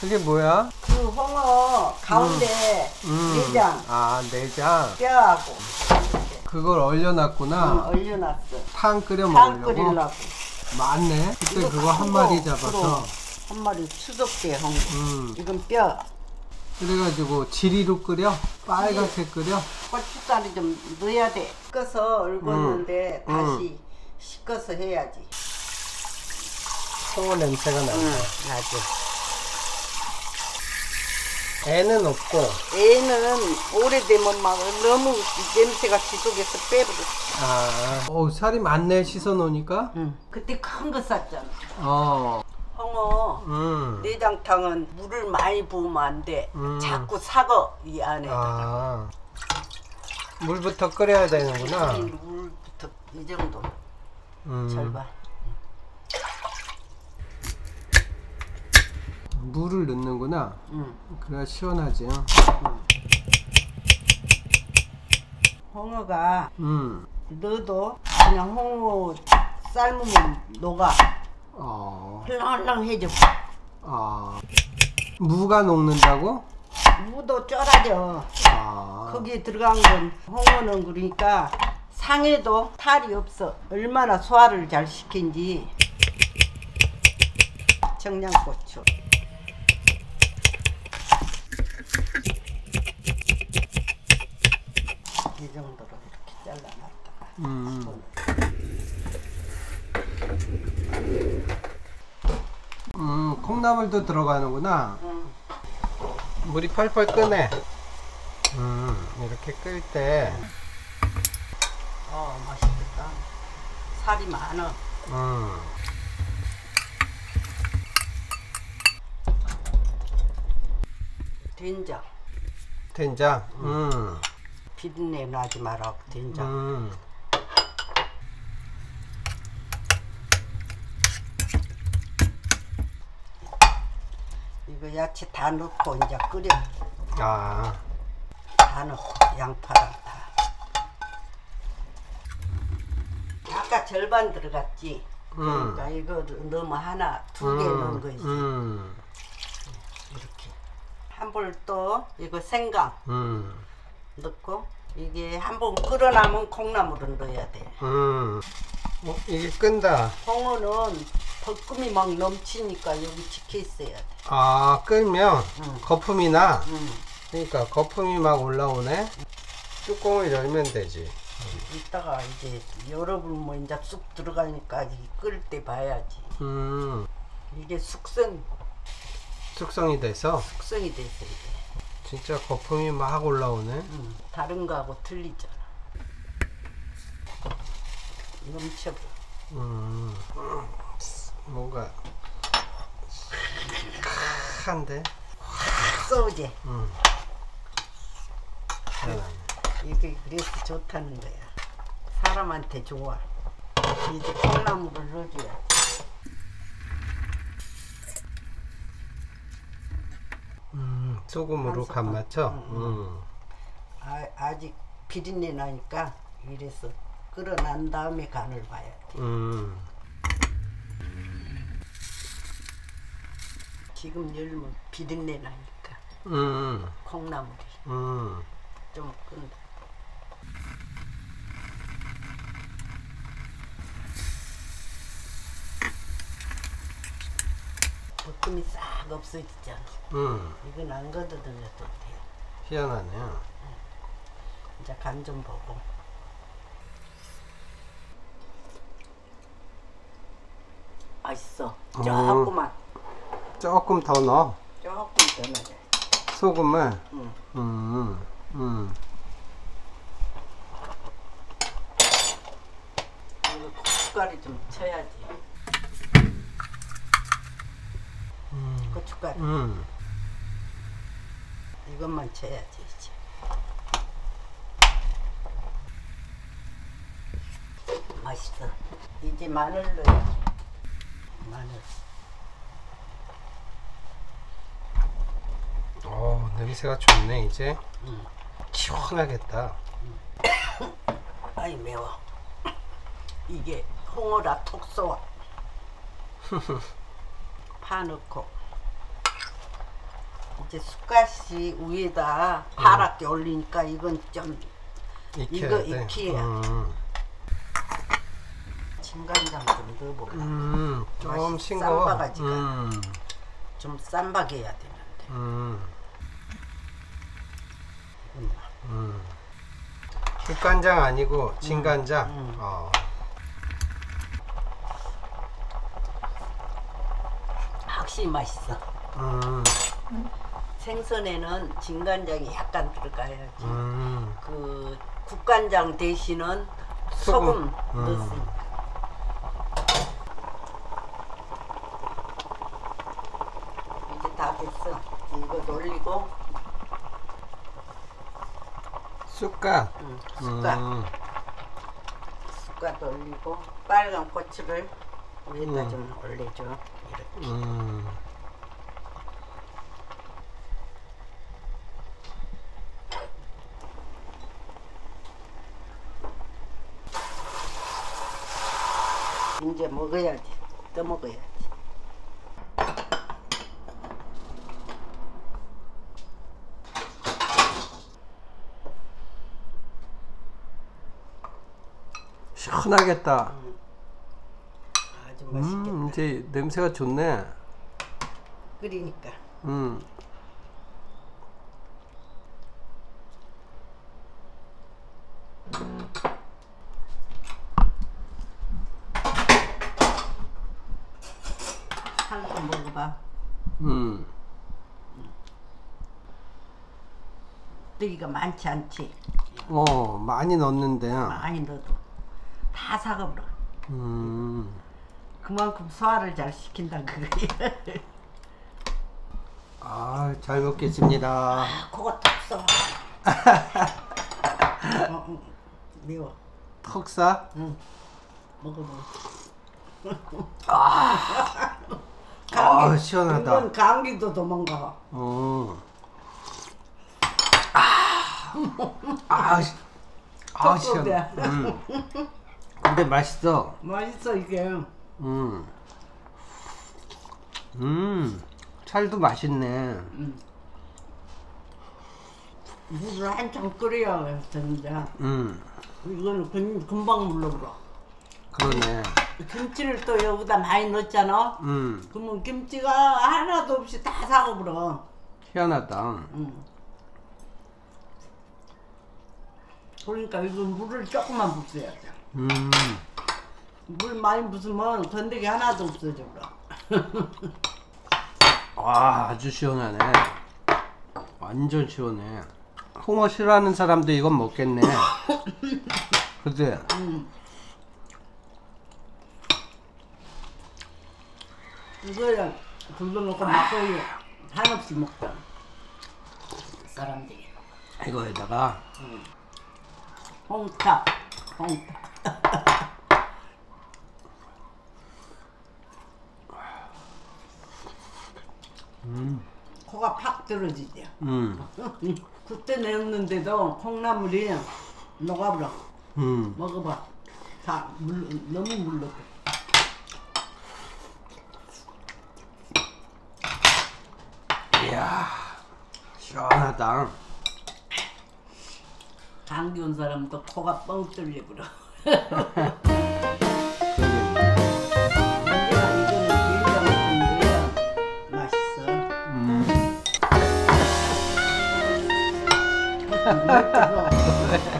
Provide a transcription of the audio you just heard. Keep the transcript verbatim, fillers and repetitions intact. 그게 뭐야? 그 홍어 가운데 음. 음. 내장. 아, 내장. 뼈하고. 그걸 얼려놨구나. 응, 얼려놨어. 탕 끓여 먹으려고? 탕 끓이려고. 맞네. 그때 그거 한 마리 잡아서. 한 마리 추석때 한 거. 음. 이건 뼈. 그래가지고 지리로 끓여? 빨갛게 끓여? 고춧가루 좀 넣어야 돼. 씻어서 얽었는데 음. 다시 음. 씻어서 해야지. 홍어 냄새가 난다. 음, 나지. 애는 없고? 애는 오래되면 막 너무 냄새가 지속해서 빼버렸어. 아, 어 살이 많네 씻어놓으니까? 응. 그때 큰 거 쌌잖아. 어. 홍어 음. 내장탕은 물을 많이 부으면 안 돼. 음. 자꾸 삭어 이 안에다가. 아. 물부터 끓여야 되는구나. 물부터 이 정도. 음. 절반. 물을 넣는구나. 응. 그래야 시원하지. 응. 홍어가 응. 넣어도 그냥 홍어 삶으면 녹아. 어. 헐렁헐렁해져. 아. 무가 녹는다고? 무도 쫄아져. 아. 거기에 들어간 건 홍어는 그러니까 상해도 탈이 없어. 얼마나 소화를 잘 시킨지. 청양고추. 이 정도로 이렇게 잘라놨다가 음. 음, 콩나물도 들어가는구나. 음. 물이 펄펄 끓네. 음, 이렇게 끓일 때 어, 맛있겠다. 살이 많아. 음. 된장. 된장? 음. 음. 비린내 나지 마라. 된장. 음. 이거 야채 다 넣고 이제 끓여. 아. 다 넣고 양파랑 다. 아까 절반 들어갔지. 음. 그러니까 이거 너무 하나 두 개 음. 넣은 거지. 음. 이렇게. 한 볼 또 이거 생강. 음. 넣고 이게 한번 끓어나면 콩나물을 넣어야 돼. 음, 어, 이게 끈다. 홍어는 거품이 막 넘치니까 여기 지켜 있어야 돼. 아, 끓면 음. 거품이 나. 음. 그러니까 거품이 막 올라오네. 뚜껑을 열면 되지. 음. 이따가 이제 열어보면 이제 쑥 들어가니까 끓을 때 봐야지. 음, 이게 숙성. 숙성이 돼서. 숙성이 돼서 이게. 진짜 거품이 막 올라오네. 응. 다른 거하고 틀리잖아. 넘쳐버려. 음. 뭔가 한데 확 쏘지. 응. 이게 그래서 좋다는 거야. 사람한테 좋아. 이제 콩나물을 넣어줘야 돼. 소금으로 간 맞춰? 응, 응. 음. 아, 아직 비린내 나니까 이래서 끓어난 다음에 간을 봐야 돼. 음. 지금 열면 비린내 나니까 음. 콩나물이 음. 좀 끈다. 거품이 싹 없어지잖아. 음. 이건 안 걷어들여도 돼요. 희한하네요. 응. 이제 간 좀 보고. 맛있어. 음. 조금만. 조금 더 넣어. 조금 더 넣어. 소금을? 응. 음. 음. 이거 고춧가루 좀 쳐야지. 고춧가루. 음. 이것만 쳐야지 이제. 맛있어. 이제 마늘 넣어야지. 마늘. 어 냄새가 좋네 이제. 음. 시원하겠다. 음. 아이 매워. 이게 홍어라 톡 쏘아. 파 넣고. 이제 숟가시 위에다 파랗게 음. 올리니까 이건 좀 익혀야 이거 돼. 익혀야 음. 진간장 좀 넣어볼까. 음, 좀 싱거워. 쌈바가지가 음. 좀 쌈박해야 되는데. 음. 음. 국간장 아니고 진간장. 음. 음. 어. 확실히 맛있어. 음. 생선에는 진간장이 약간 들어가야지. 음. 그 국간장 대신은 소금, 소금 음. 넣었으니까. 이제 다 됐어. 이거 돌리고. 쑥갓. 응, 쑥갓. 음. 쑥갓 올리고 빨간 고추를 위에다 음. 좀 올려줘. 이렇게. 음. 이제 먹어야지. 또 먹어야지. 시원하겠다. 음. 아주 맛있겠다. 음, 이제 냄새가 좋네. 끓이니까. 음. 한번 먹어봐. 음. 뜨기가 많지 않지. 어, 많이 넣었는데. 많이 넣어도 다 사가버려. 음. 그만큼 소화를 잘 시킨다 그거야. 아, 잘 먹겠습니다. 아, 그거 턱사. 어, 음, 미워. 턱사? 응. 먹어봐. 아. 아, 시원하다. 이건 감기도 도망가. 어. 아. 아. 아, 시원해. 음. 근데 맛있어. 맛있어 이게. 음. 음. 살도 맛있네. 음. 물을 한참 끓여야 되는데. 음. 이거는 금, 금방 물러버려. 그러네. 김치를 또 여기다 많이 넣었잖아. 음. 그러면 김치가 하나도 없이 다 사가버려. 희한하다. 음. 그러니까 이거 물을 조금만 붓어야 돼. 음. 물 많이 붓으면 건더기 하나도 없어져 버려. 와, 아주 시원하네. 완전 시원해. 홍어 싫어하는 사람도 이건 먹겠네. 그치? 음. 이거를 둘러놓고 막걸리 한없이 먹던 사람들이 이거에다가 응. 홍탕 홍탕 음. 코가 팍 떨어지죠. 음. 그때 내었는데도 콩나물이 녹아버려. 음. 먹어봐. 다 물, 너무 물렀어. 이야, 시원하다. 감기 온 사람도 코가 뻥 뚫려버려. 이거는 맛있어. 음.